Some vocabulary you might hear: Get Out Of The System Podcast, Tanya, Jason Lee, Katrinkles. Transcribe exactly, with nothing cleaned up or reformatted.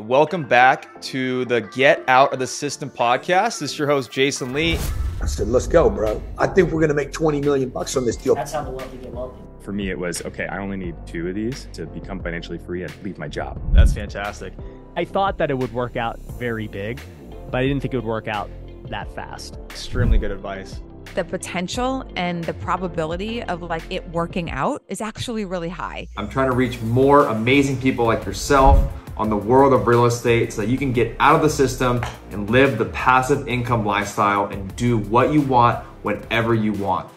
welcome back to the Get Out of the System podcast. This is your host, Jason Lee. I said, let's go, bro. I think we're gonna make twenty million bucks on this deal. That's how the wealthy get wealthy. For me, it was, okay, I only need two of these to become financially free and leave my job. That's fantastic. I thought that it would work out very big, but I didn't think it would work out that fast. Extremely good advice. The potential and the probability of like it working out is actually really high. I'm trying to reach more amazing people like yourself on the world of real estate so that you can get out of the system and live the passive income lifestyle and do what you want whenever you want.